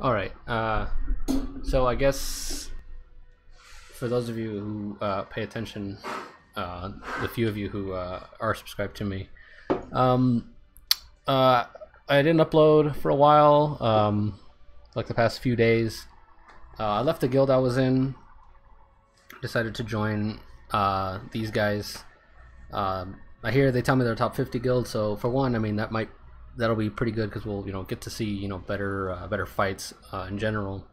Alright, so I guess for those of you who pay attention, the few of you who are subscribed to me, I didn't upload for a while, like the past few days. I left the guild I was in, decided to join these guys. I hear they tell me they're top 50 guild, so for one, I mean, that'll be pretty good because we'll get to see better better fights in general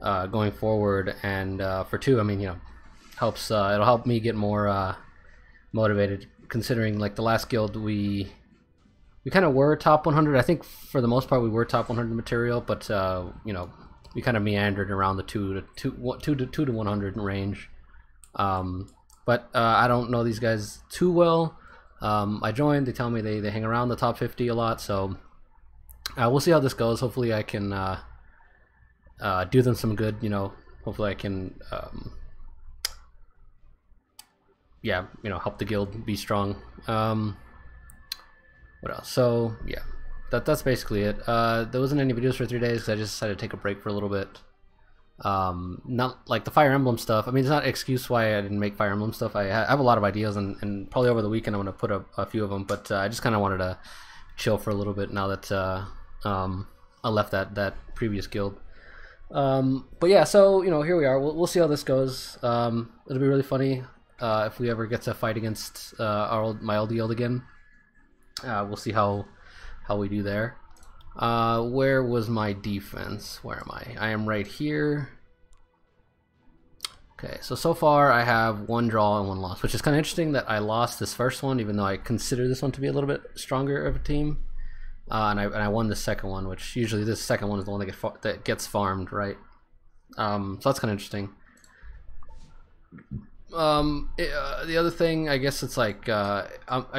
going forward, and for two, I mean helps it'll help me get more motivated, considering like the last guild we kind of were top 100. I think for the most part we were top 100 material, but we kind of meandered around the 2 to 100 range. But I don't know these guys too well. I joined, they tell me they hang around the top 50 a lot, so we'll see how this goes. Hopefully I can do them some good, hopefully I can yeah, help the guild be strong. What else? So yeah, that's basically it. There wasn't any videos for 3 days because I just decided to take a break for a little bit. Not like the Fire Emblem stuff. I mean, it's not an excuse why I didn't make Fire Emblem stuff. I have a lot of ideas, and probably over the weekend I'm going to put up a few of them, but I just kind of wanted to chill for a little bit now that I left that previous guild. But yeah, so here we are. We'll see how this goes. It'll be really funny if we ever get to fight against my old guild again. We'll see how we do there. Where was my defense? Where am I? I am right here. Okay, so far I have one draw and one loss, which is kind of interesting that I lost this first one, even though I consider this one to be a little bit stronger of a team. And I won the second one, which usually this second one is the one that gets farmed, right? So that's kind of interesting. The other thing, I guess it's like, I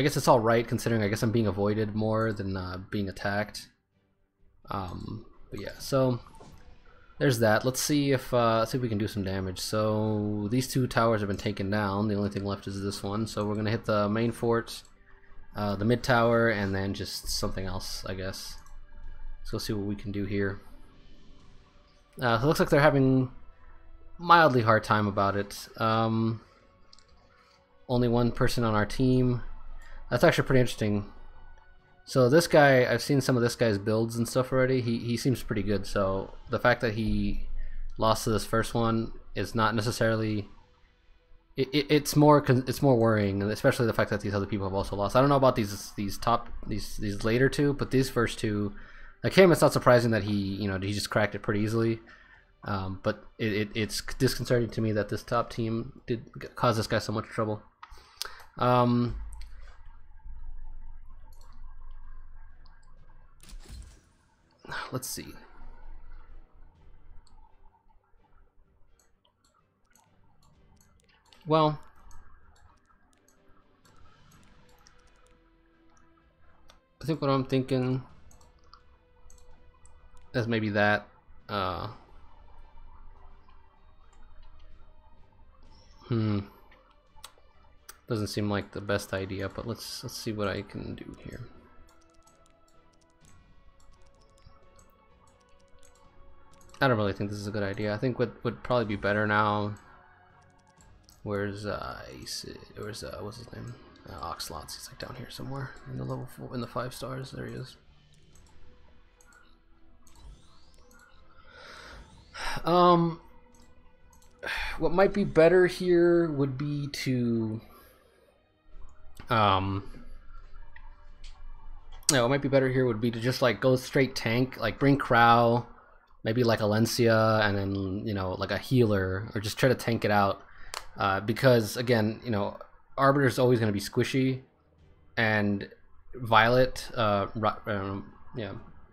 guess it's all right, considering I guess I'm being avoided more than being attacked. But yeah, so there's that. Let's see if we can do some damage. So these two towers have been taken down. The only thing left is this one. So we're gonna hit the main fort, the mid tower, and then just something else, I guess. Let's go see what we can do here. So it looks like they're having mildly hard time about it. Only one person on our team. That's actually pretty interesting. So this guy, I've seen some of this guy's builds and stuff already. He seems pretty good. So the fact that he lost to this first one is not necessarily. It's more worrying, especially the fact that these other people have also lost. I don't know about these later two, but these first two, like him, it's not surprising that he just cracked it pretty easily. But it's disconcerting to me that this top team did cause this guy so much trouble. Let's see. Well, I think what I'm thinking is maybe that. Doesn't seem like the best idea, but let's see what I can do here. I don't really think this is a good idea. I think what would probably be better now. Where's what's his name? Oxlots. He's like down here somewhere in the level 4, in the 5 stars. There he is. What might be better here would be to what might be better here would be to just like go straight tank, like bring Krowl. Maybe like Alencia, and then like a healer, or just try to tank it out, because again Arbiter is always going to be squishy, and Violet, yeah,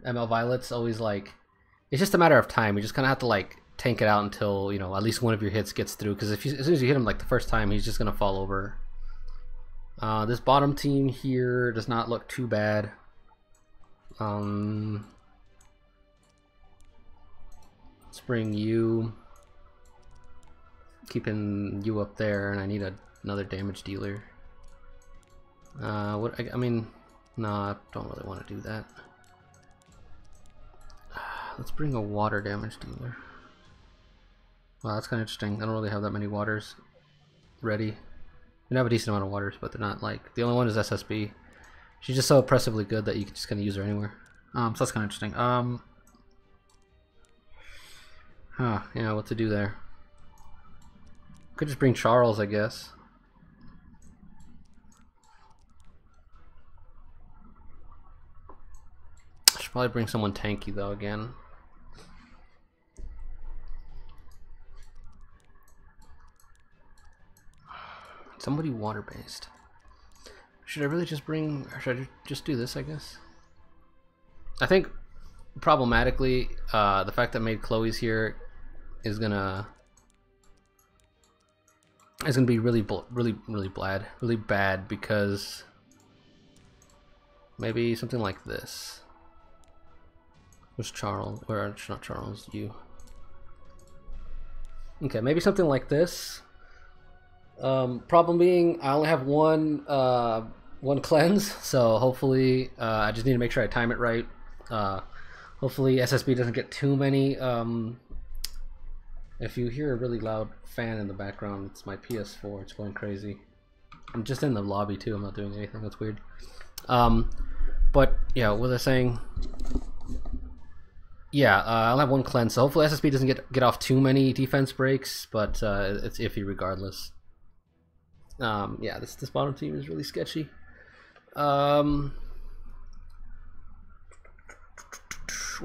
ML Violet's always like, it's just a matter of time. You just kind of have to like tank it out until at least one of your hits gets through, because if as soon as you hit him like the first time, he's just going to fall over. This bottom team here does not look too bad. Let's bring you, keeping you up there, and I need another damage dealer. I mean, no, I don't really want to do that. Let's bring a water damage dealer. Wow, that's kind of interesting. I don't really have that many waters ready. I have a decent amount of waters, but they're not like... The only one is SSB. She's just so oppressively good that you can just kind of use her anywhere. So that's kind of interesting. You know what to do there. Could just bring Charles, I guess. Should probably bring someone tanky though again. Somebody water-based. Should I really just bring, or should I just do this, I guess? I think problematically, the fact that made Chloe's here is gonna be really bad, because maybe something like this. Where's Charles? Or it's not Charles, you. Okay, maybe something like this. Problem being, I only have one cleanse, so hopefully I just need to make sure I time it right. Hopefully SSB doesn't get too many. If you hear a really loud fan in the background, it's my PS4. It's going crazy. I'm just in the lobby too. I'm not doing anything. That's weird. But yeah, what was I saying? Yeah, I'll have one cleanse, so hopefully SSB doesn't get off too many defense breaks, but it's iffy regardless. Yeah, this bottom team is really sketchy. We'll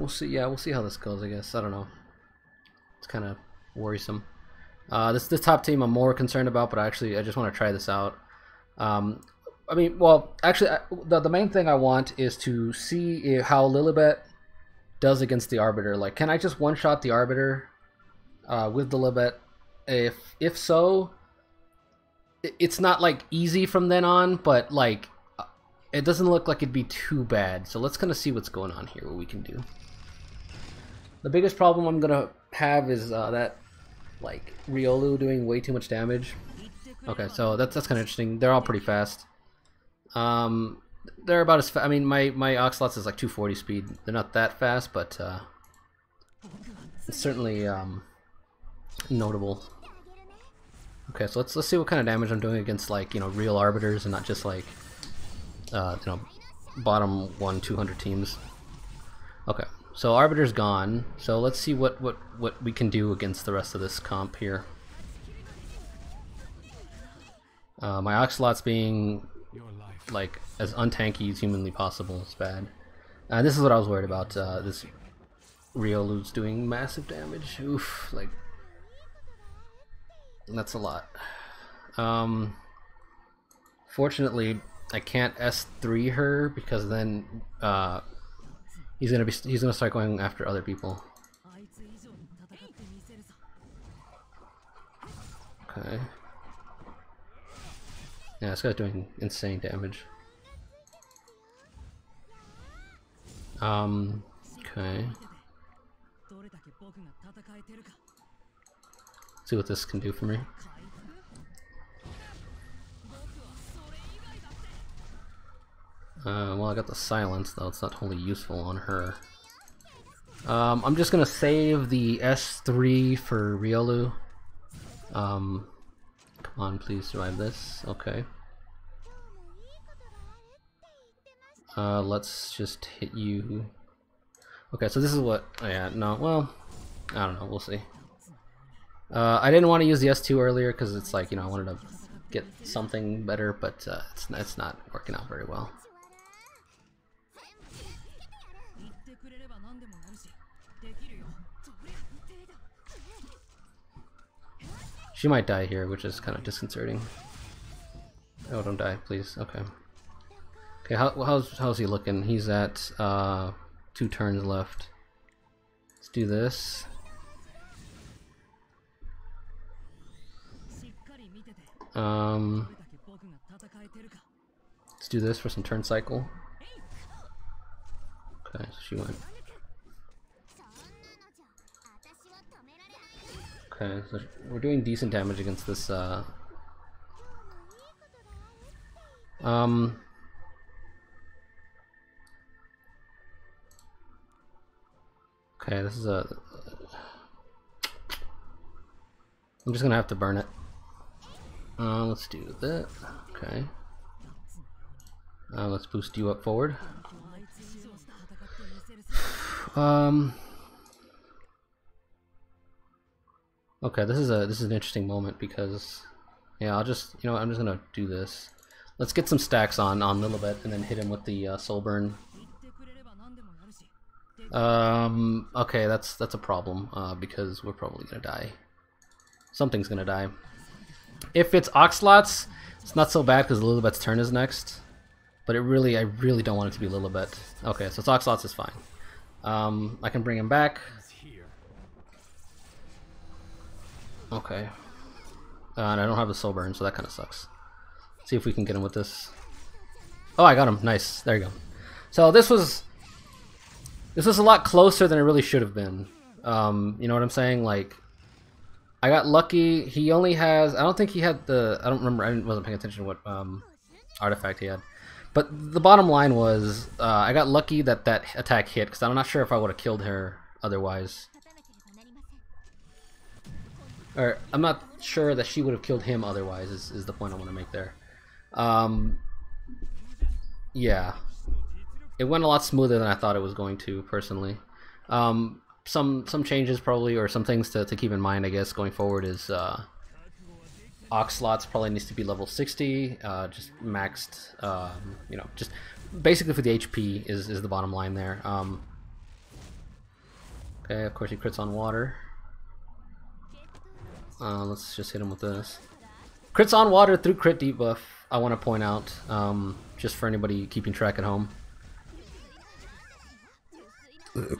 see. Yeah, we'll see how this goes, I guess. I don't know. It's kind of worrisome. This top team I'm more concerned about, but I just want to try this out. I mean, well, actually, the main thing I want is to see how Lilibet does against the Arbiter. Like, can I just one-shot the Arbiter with the Lilibet? If so, it's not like easy from then on, but like it doesn't look like it'd be too bad. So let's kind of see what's going on here, what we can do. The biggest problem I'm gonna have is that like Riolu doing way too much damage. Okay, so that's kind of interesting. They're all pretty fast. They're about as fast. I mean, my Oxlots is like 240 speed. They're not that fast, but it's certainly notable. Okay, so let's see what kind of damage I'm doing against, like, you know, real Arbiters and not just like you know, bottom 1-200 teams. Okay, so Arbiter's gone. So let's see what we can do against the rest of this comp here. My Oxlots being like as untanky as humanly possible is bad. This is what I was worried about. This Riolu's doing massive damage. Oof, like. That's a lot. Fortunately, I can't S3 her, because then he's gonna start going after other people. Okay. Yeah, this guy's doing insane damage. Okay. See what this can do for me. Well, I got the silence though; it's not totally useful on her. I'm just gonna save the S3 for Riolu. Come on, please survive this. Okay. Let's just hit you. Okay, so this is what. Oh, yeah, no. Well, I don't know. We'll see. I didn't want to use the S2 earlier because it's like, you know, I wanted to get something better, but it's not working out very well. She might die here, which is kind of disconcerting. Oh, don't die, please. Okay. Okay, how's he looking? He's at 2 turns left. Let's do this. Let's do this for some turn cycle. Okay, so she went. Okay, so we're doing decent damage against this. Okay, this is a... I'm just gonna have to burn it. Let's do that. Okay. Let's boost you up forward. Okay, this is an interesting moment because, yeah, I'll just, you know what, I'm just gonna do this. Let's get some stacks on Lilibet and then hit him with the soul burn. Okay, that's a problem because we're probably gonna die. Something's gonna die. If it's Oxlots, it's not so bad because Lilibet's turn is next. But it really, I really don't want it to be Lilibet. Okay, so Oxlots is fine. I can bring him back. Okay. And I don't have a soul burn, so that kind of sucks. Let's see if we can get him with this. Oh, I got him. Nice. There you go. So this was a lot closer than it really should have been. You know what I'm saying? Like, I got lucky. He only has... I don't think he had the... I don't remember. I wasn't paying attention to what artifact he had. But the bottom line was, I got lucky that that attack hit, because I'm not sure if I would have killed her otherwise. Or, I'm not sure that she would have killed him otherwise, is the point I want to make there. Yeah. It went a lot smoother than I thought it was going to, personally. Some changes, probably, or some things to keep in mind, I guess, going forward is... Oxlots probably needs to be level 60, just maxed, you know, just basically for the HP is the bottom line there. Okay, of course he crits on water. Let's just hit him with this. Crits on water through crit debuff, I want to point out, just for anybody keeping track at home.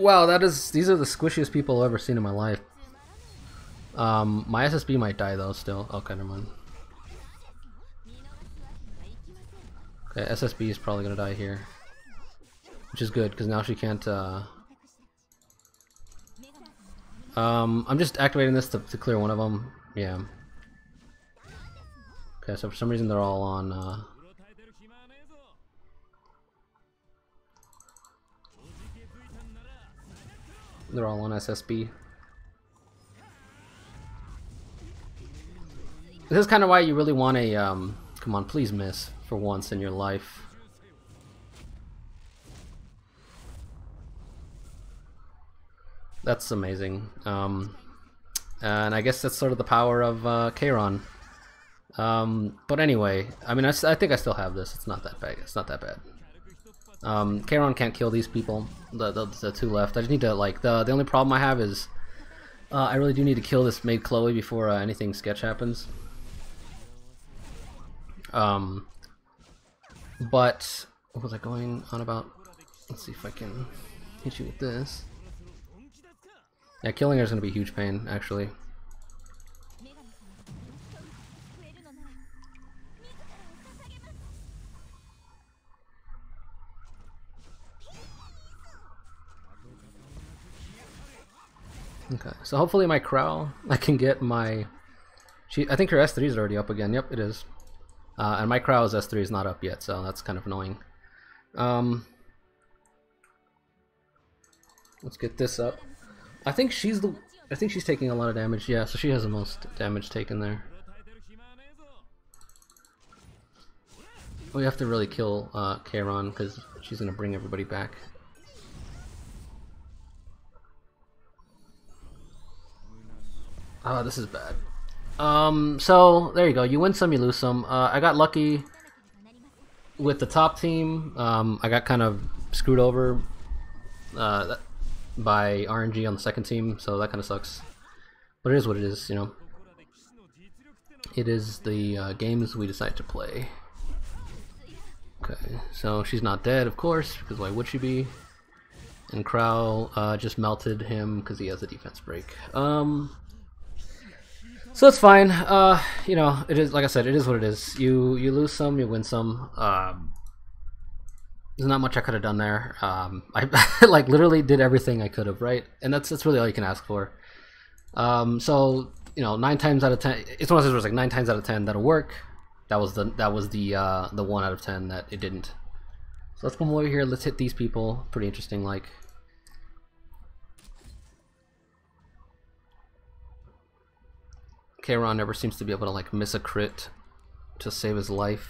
Wow, that is, these are the squishiest people I've ever seen in my life. My SSB might die though still. Okay, never mind. Okay, SSB is probably gonna die here. Which is good, because now she can't, I'm just activating this to clear one of them. Yeah. Okay, so for some reason they're all on, they're all on SSB. This is kind of why you really want a, come on, please miss for once in your life. That's amazing. And I guess that's sort of the power of Kayron. But anyway, I mean, I think I still have this. It's not that bad. It's not that bad. Kayron can't kill these people, the two left. I just need to, like, the only problem I have is I really do need to kill this maid Chloe before anything sketch happens. But what was I going on about? Let's see if I can hit you with this. Yeah, killing her is going to be a huge pain, actually. Okay, so hopefully my Krowl, I can get my... I think her S3 is already up again. Yep, it is. And my Krowl's S3 is not up yet, so that's kind of annoying. Let's get this up. I think she's the... I think she's taking a lot of damage. Yeah, so she has the most damage taken there. We have to really kill Kayron because she's going to bring everybody back. Oh, this is bad. So there you go. You win some, you lose some. I got lucky with the top team. I got kind of screwed over by RNG on the second team, so that kind of sucks. But it is what it is, you know. It is the games we decide to play. Okay, so she's not dead, of course, because why would she be? And Krowl just melted him because he has a defense break. So it's fine. You know, it is, like I said, it is what it is. You lose some, you win some. There's not much I could have done there. I like literally did everything I could have, right? And that's really all you can ask for. So you know, 9 times out of 10, it's one of those where it's like 9 times out of 10 that'll work. That was the 1 out of 10 that it didn't. So let's come over here. Let's hit these people. Pretty interesting, like. Kayron never seems to be able to like miss a crit to save his life.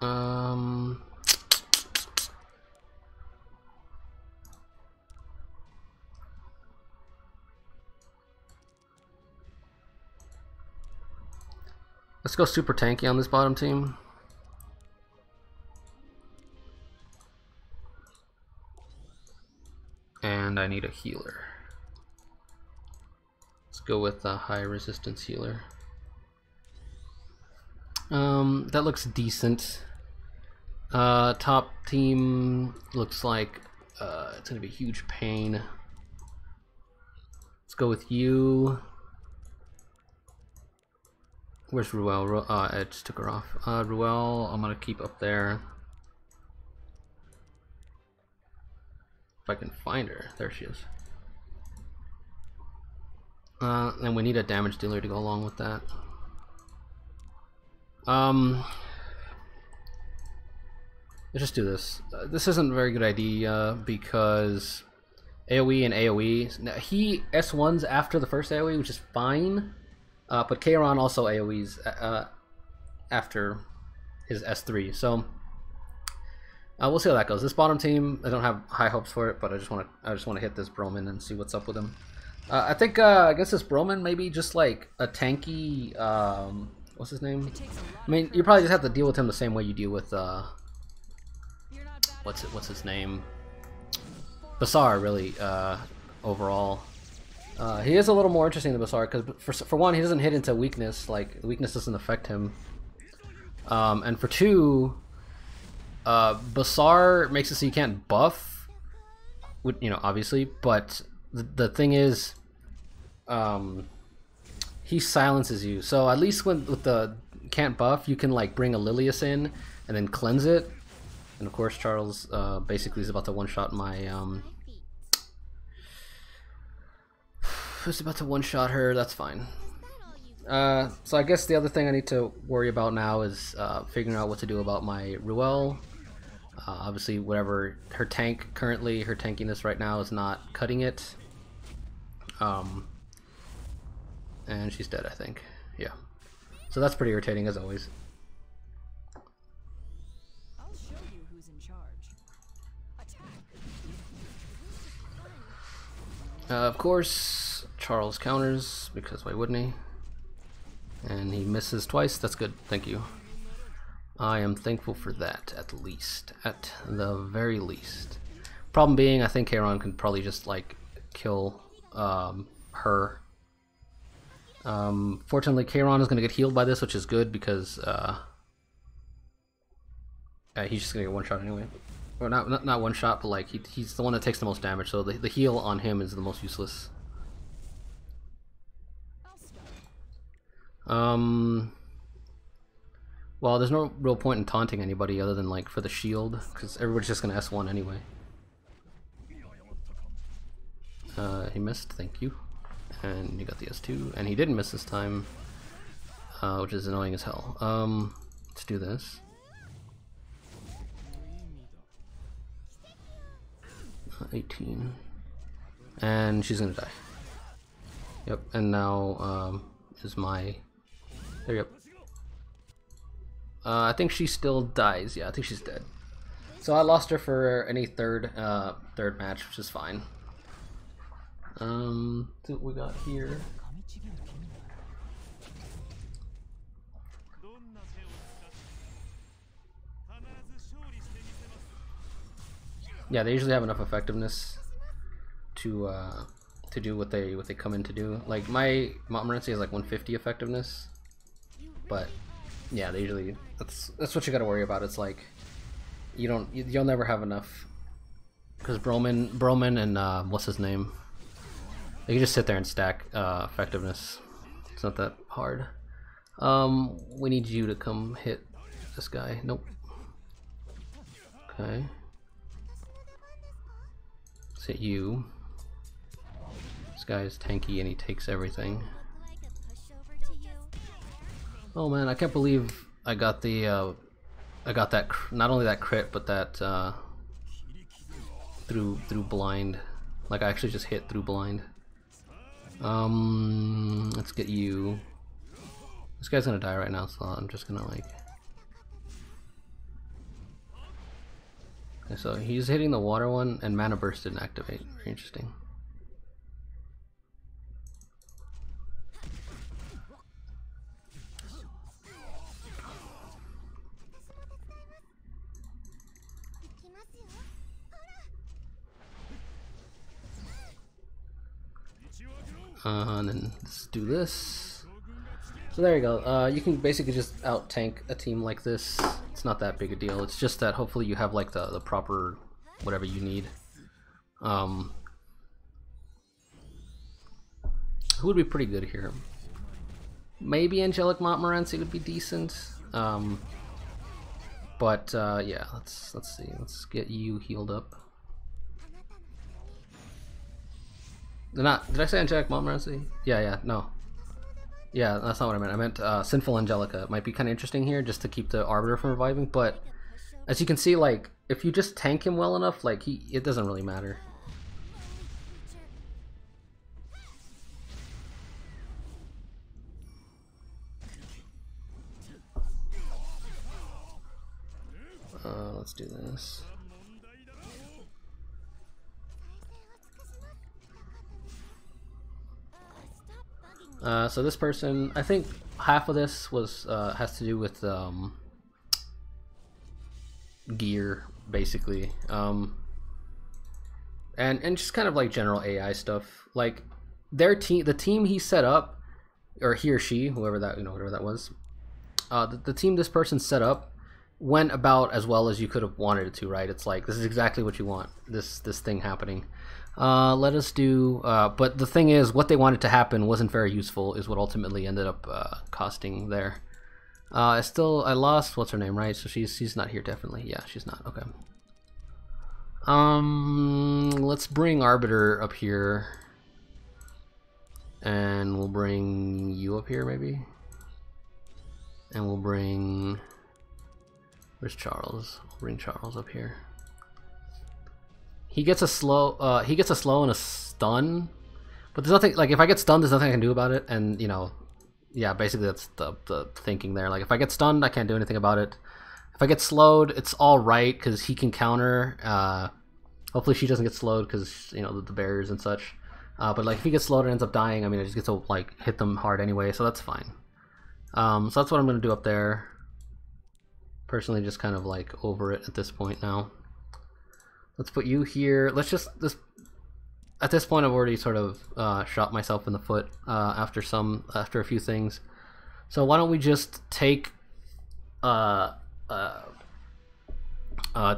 Let's go super tanky on this bottom team. And I need a healer. Let's go with a high resistance healer. That looks decent. Top team looks like it's gonna be a huge pain. Let's go with you. Where's Ruel? I just took her off. Ruel, I'm gonna keep up there. If I can find her. There she is. And we need a damage dealer to go along with that. Let's just do this. This isn't a very good idea because AoE and AoE. Now, he S1s after the first AoE, which is fine. But Kayron also AoEs after his S3, so we'll see how that goes. This bottom team, I don't have high hopes for it, but I just want to hit this Broman and see what's up with him. I think against this Broman, maybe just like a tanky. What's his name? I mean, you probably just have to deal with him the same way you deal with what's his name? Basar, really. Overall. He is a little more interesting than Basar because, for one, he doesn't hit into weakness. Like, weakness doesn't affect him. And for two, Basar makes it so you can't buff, you know, obviously. But the thing is, he silences you. So at least with the can't buff, you can like bring a Lilius in and then cleanse it. And of course, Charles basically is about to one-shot my. Who's about to one-shot her? That's fine. So I guess the other thing I need to worry about now is figuring out what to do about my Ruel. Obviously, whatever her tank currently, her tankiness right now is not cutting it. And she's dead, I think. Yeah. So that's pretty irritating as always. I'll show you who's in charge. Attack. Of course. Charles counters, because why wouldn't he? And he misses twice. That's good. Thank you. I am thankful for that, at least. At the very least. Problem being, I think Kayron can probably just, like, kill her. Fortunately, Kayron is going to get healed by this, which is good, because he's just going to get one shot anyway. Or not one shot, but, like, he's the one that takes the most damage, so the heal on him is the most useless. Well, there's no real point in taunting anybody other than like for the shield, because everybody's just gonna S1 anyway. He missed, thank you, and he got the S2, and he didn't miss this time, which is annoying as hell. Let's do this. Not 18, and she's gonna die. Yep, and now is my there you go. I think she still dies. Yeah, I think she's dead. So I lost her for any third match, which is fine. See what we got here. Yeah, they usually have enough effectiveness to do what they come in to do. Like my Montmorency is like 150 effectiveness, but yeah, they usually that's what you got to worry about. It's like you'll never have enough because Broman and what's his name? They can just sit there and stack effectiveness. It's not that hard. We need you to come hit this guy. Nope. Okay. Let's hit you. Guy is tanky and he takes everything. Oh man, I can't believe I got the I got that not only that crit but that through blind. Like I actually just hit through blind. Let's get you. This guy's gonna die right now, so I'm just gonna like. Okay, so he's hitting the water one, and mana burst didn't activate. Very interesting. And then let's do this. So there you go. You can basically just out tank a team like this. It's not that big a deal. It's just that hopefully you have like the proper whatever you need. Who would be pretty good here? Maybe Angelic Montmorency would be decent. But yeah, let's see. Let's get you healed up. Not, did I say Angelic Montmorency? Yeah, no. Yeah, that's not what I meant. I meant Sinful Angelica. It might be kind of interesting here just to keep the Arbiter from reviving, but as you can see, like, if you just tank him well enough, like, it doesn't really matter. Let's do this. So this person, I think half of this was has to do with gear, basically, and just kind of like general AI stuff. Like their team, the team he set up, or he or she, whoever that whatever that was, the team this person set up went about as well as you could have wanted it to, right? It's like this is exactly what you want. This thing happening. Let us do, but the thing is, what they wanted to happen wasn't very useful, is what ultimately ended up costing there. I lost, what's her name, right? So she's not here, definitely. Yeah, she's not, okay. Let's bring Arbiter up here. And we'll bring you up here, maybe? And we'll bring, where's Charles? We'll bring Charles up here. He gets a slow. He gets a slow and a stun, but there's nothing like if I get stunned, there's nothing I can do about it. And you know, yeah, basically that's the thinking there. Like if I get stunned, I can't do anything about it. If I get slowed, it's all right because he can counter. Hopefully she doesn't get slowed because you know the barriers and such. But like if he gets slowed and ends up dying, I mean I just get to like hit them hard anyway, so that's fine. So that's what I'm gonna do up there. Personally, just kind of like over it at this point now. Let's put you here. Let's just this. At this point, I've already sort of shot myself in the foot after a few things. So why don't we just take a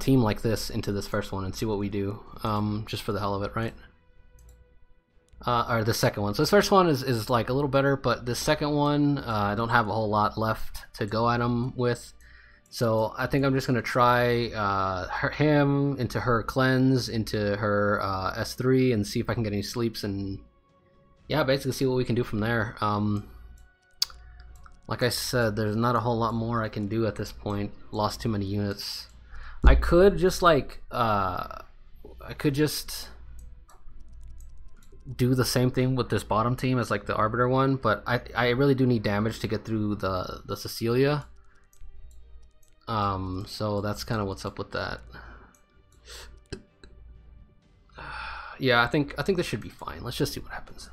team like this into this first one and see what we do, just for the hell of it, right? Or the second one. So this first one is like a little better, but the second one I don't have a whole lot left to go at them with. So I think I'm just going to try him into her cleanse, into her S3, and see if I can get any sleeps, and yeah, basically see what we can do from there. Like I said, there's not a whole lot more I can do at this point. Lost too many units. I could just like, I could just do the same thing with this bottom team as like the Arbiter one, but I really do need damage to get through the Cecilia. So that's kind of what's up with that. Yeah, I think this should be fine. Let's just see what happens.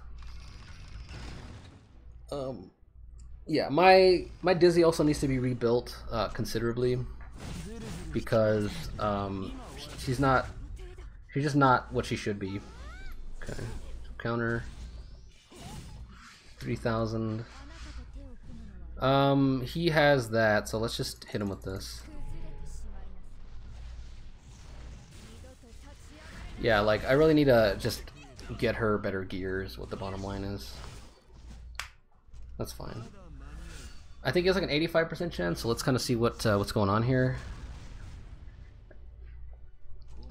Yeah, my Dizzy also needs to be rebuilt considerably because she's just not what she should be. Okay, counter 3,000. He has that, so let's just hit him with this. Yeah, like, I really need to just get her better gear is what the bottom line is. That's fine. I think he has like an 85% chance, so let's kind of see what's going on here.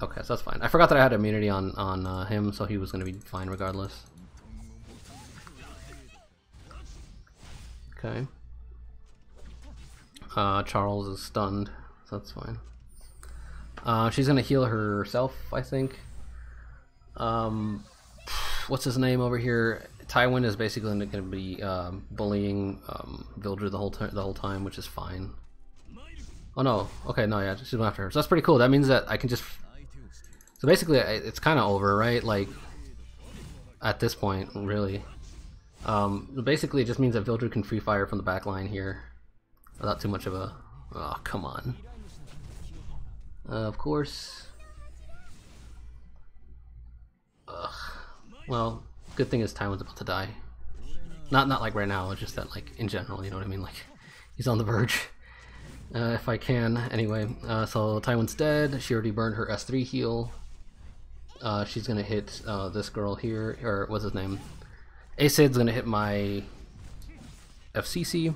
Okay, so that's fine. I forgot that I had immunity on him, so he was going to be fine regardless. Okay. Charles is stunned, so that's fine. She's gonna heal herself, I think. What's his name over here? Tywin is basically going to be bullying Vildred the whole time, which is fine. Oh no, okay, no, yeah, she's going after her. So that's pretty cool. That means that I can just... So basically, it's kind of over, right? Like, at this point, really. Basically, it just means that Vildred can free fire from the back line here. Without too much of a... Oh, come on. Of course. Ugh. Well, good thing is Tywin's about to die. Not like right now, it's just that, like, in general, you know what I mean? Like, he's on the verge. If I can, anyway. So Tywin's dead. She already burned her S3 heal. She's gonna hit this girl here, or what's his name? Acid's gonna hit my FCC.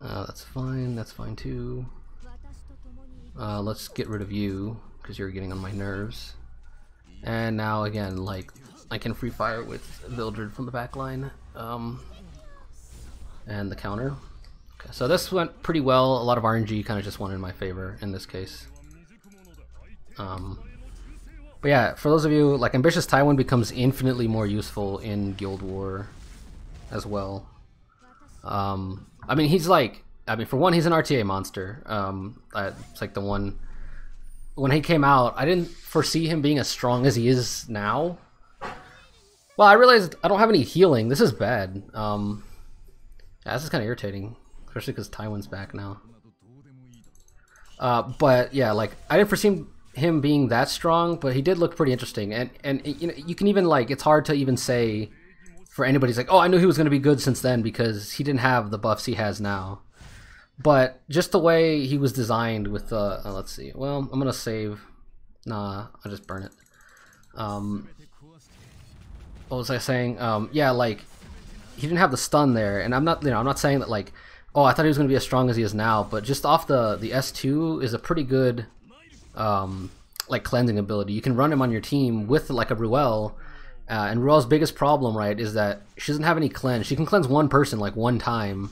That's fine too. Let's get rid of you, because you're getting on my nerves. And now again, like, I can free fire with Vildred from the back line. And the counter. Okay, so this went pretty well. A lot of RNG kind of just went in my favor in this case. But yeah, for those of you, like, Ambitious Tywin becomes infinitely more useful in Guild War as well. I mean, he's like, for one, he's an RTA monster. It's like the one, when he came out, I didn't foresee him being as strong as he is now. Well, I realized I don't have any healing. This is bad. Yeah, this is kind of irritating, especially because Tywin's back now. But yeah, like, I didn't foresee him being that strong, but he did look pretty interesting. And you know, you can even, like, it's hard to even say for anybody's like, oh, I knew he was going to be good since then, because he didn't have the buffs he has now. But just the way he was designed with the let's see. Well, I'm gonna save. Nah, I'll just burn it. What was I saying? Yeah, like, he didn't have the stun there, and I'm not saying that, like, oh, I thought he was gonna be as strong as he is now, but just off the S2 is a pretty good like, cleansing ability. You can run him on your team with, like, a Ruel, and Ruel's biggest problem, right, is that she doesn't have any cleanse. She can cleanse one person, like, one time.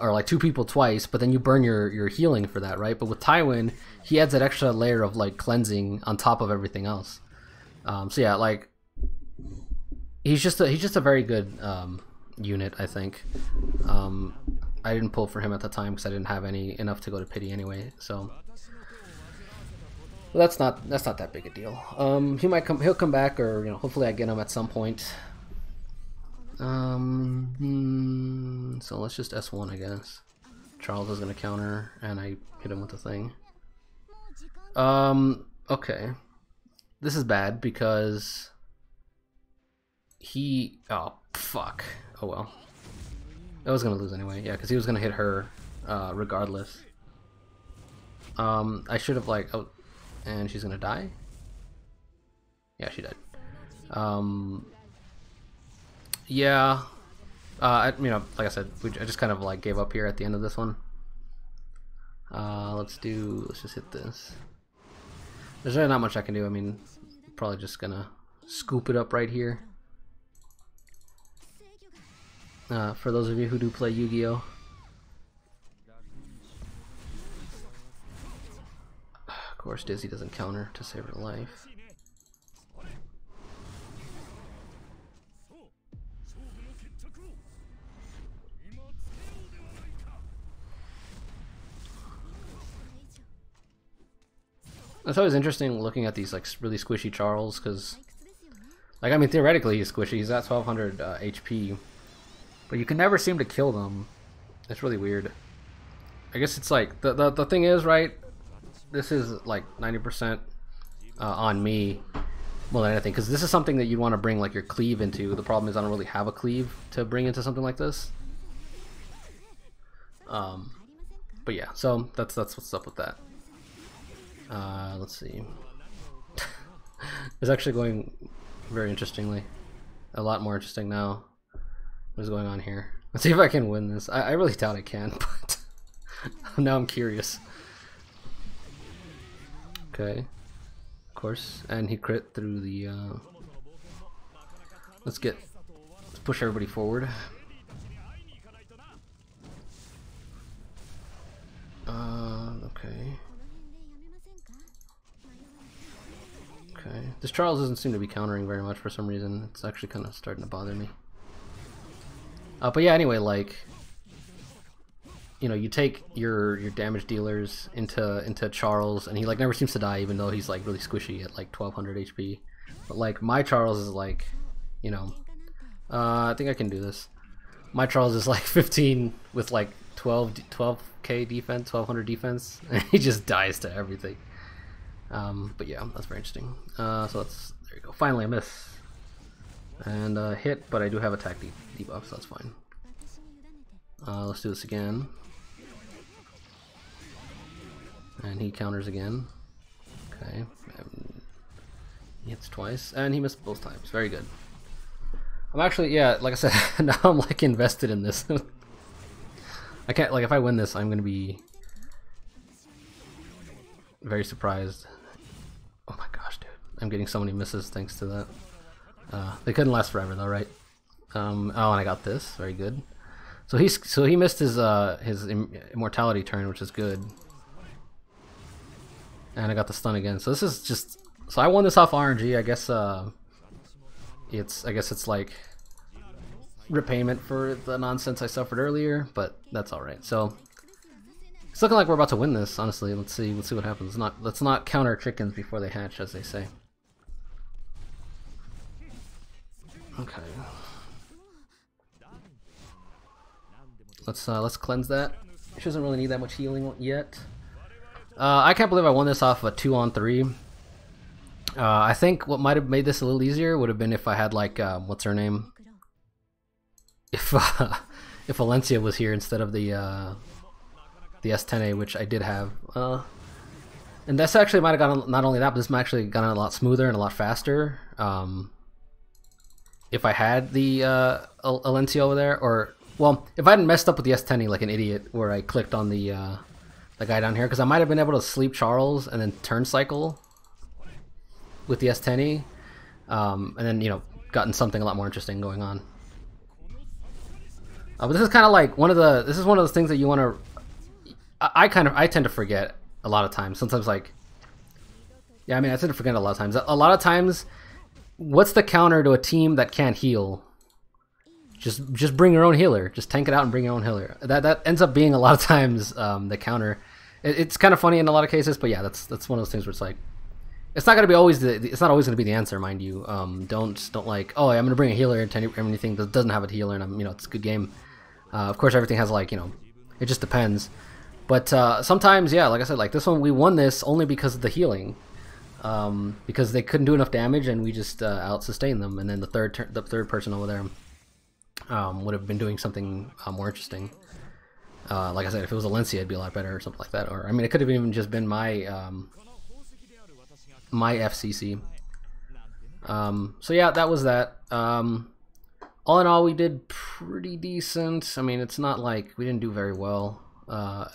Or like two people twice, but then you burn your healing for that, right? But with Tywin, he adds that extra layer of, like, cleansing on top of everything else. So yeah, like, he's just a very good unit, I think. I didn't pull for him at the time because I didn't have enough to go to pity anyway. So well, that's not that big a deal. He'll come back, or, you know, hopefully I get him at some point. So let's just S1, I guess. Charles is gonna counter, and I hit him with the thing. Okay. This is bad because he... Oh, fuck. Oh, well. I was gonna lose anyway, yeah, because he was gonna hit her regardless. I should have, like... Oh, and she's gonna die? Yeah, she died. Yeah, you know, like I said, I just kind of, like, gave up here at the end of this one. Let's just hit this. There's really not much I can do. I mean, probably just gonna scoop it up right here. For those of you who do play Yu-Gi-Oh. Of course, Dizzy doesn't counter to save her life. It's always interesting looking at these, like, really squishy Charles, because, like, I mean, theoretically he's squishy. He's at 1200 HP, but you can never seem to kill them. It's really weird. I guess it's like the thing is, right, this is like 90% on me more than anything, because this is something that you'd want to bring, like, your cleave into. The problem is I don't really have a cleave to bring into something like this. But yeah, so that's what's up with that. Let's see. It's actually going very interestingly. A lot more interesting now. What is going on here? Let's see if I can win this. I really doubt I can, but now I'm curious. Okay. Of course. And he crit through the... Let's push everybody forward. Okay. This Charles doesn't seem to be countering very much for some reason. It's actually kind of starting to bother me. But yeah, anyway, like, you know, you take your damage dealers into Charles, and he like never seems to die, even though he's like really squishy at like 1200 HP. But like my Charles is like, you know, I think I can do this. My Charles is like 15 with like 12k defense, 1200 defense, and he just dies to everything. But yeah, that's very interesting. So that's, there you go. Finally, I miss. And hit, but I do have attack debuff, so that's fine. Let's do this again. And he counters again. Okay. He hits twice, and he missed both times. Very good. I'm actually, yeah, like I said, now I'm like invested in this. I can't, like, if I win this, I'm gonna be very surprised. Oh my gosh, dude. I'm getting so many misses thanks to that. They couldn't last forever though, right? Oh, and I got this. Very good. So he missed his immortality turn, which is good. And I got the stun again. So this is just, so I won this off RNG. I guess it's like repayment for the nonsense I suffered earlier, but that's all right. So it's looking like we're about to win this, honestly. Let's see what happens. Let's not count our chickens before they hatch, as they say. Okay. Let's cleanse that. She doesn't really need that much healing yet. I can't believe I won this off of a 2-on-3. I think what might have made this a little easier would have been if I had like what's her name? If Alencia was here instead of the S10A, which I did have. And this actually might have gotten, not only that, but this might actually gotten a lot smoother and a lot faster. If I had the Alencia over there, or, well, if I hadn't messed up with the S10E like an idiot, where I clicked on the guy down here, because I might have been able to sleep Charles and then turn cycle with the S10E, and then, you know, gotten something a lot more interesting going on. But this is kind of like one of the, this is one of those things that you want to, I tend to forget a lot of times. Sometimes, like, yeah, I mean, I tend to forget a lot of times. A lot of times, what's the counter to a team that can't heal? Just bring your own healer. Just tank it out and bring your own healer. That ends up being a lot of times the counter. It's kind of funny in a lot of cases, but yeah, that's one of those things where it's like, it's not gonna be always it's not always gonna be the answer, mind you. Don't like, oh, I'm gonna bring a healer into anything that doesn't have a healer, and I'm, you know, it's a good game. Of course, everything has, like, you know, it just depends. But sometimes, yeah, like I said, like this one, we won this only because of the healing. Because they couldn't do enough damage, and we just out sustained them. And then the third person over there would have been doing something more interesting. Like I said, if it was Alencia, it'd be a lot better, or something like that. Or I mean, it could have even just been my my FCC. So yeah, that was that. All in all, we did pretty decent. I mean, it's not like we didn't do very well,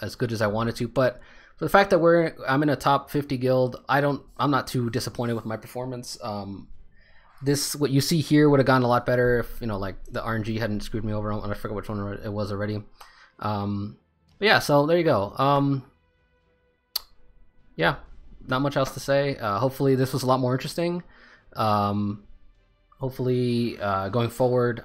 as good as I wanted to, but. So the fact that I'm in a top 50 guild, I'm not too disappointed with my performance. This, what you see here, would have gone a lot better if, you know, like the RNG hadn't screwed me over, and I forgot which one it was already. Yeah, so there you go. Yeah, not much else to say. Hopefully this was a lot more interesting. Hopefully going forward,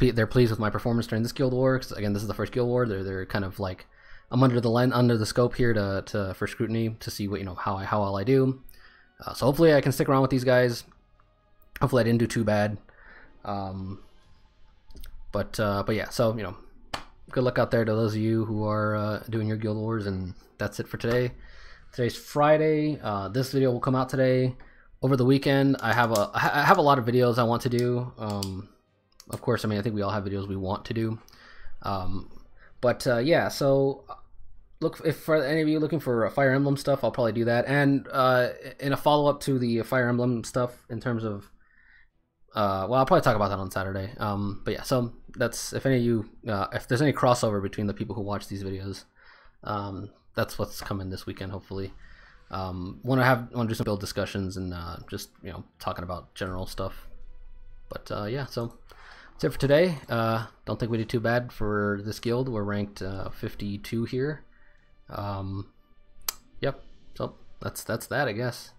they're pleased with my performance during this Guild War. Again, this is the first Guild War. They're kind of like, I'm under the scope here for scrutiny to see what, you know, how well I do. So hopefully I can stick around with these guys. Hopefully I didn't do too bad. But yeah, so, you know, good luck out there to those of you who are doing your Guild Wars, and that's it for today. Today's Friday. This video will come out today. Over the weekend, I have a lot of videos I want to do. Of course, I mean, I think we all have videos we want to do. But yeah, so look, if for any of you looking for Fire Emblem stuff, I'll probably do that. And in a follow-up to the Fire Emblem stuff in terms of, well, I'll probably talk about that on Saturday. But yeah, so that's, if any of you, if there's any crossover between the people who watch these videos, that's what's coming this weekend, hopefully. Want to do some build discussions and just, you know, talking about general stuff. But yeah, so. That's it for today. Don't think we did too bad for this guild. We're ranked 52 here. Yep. So that's that, I guess.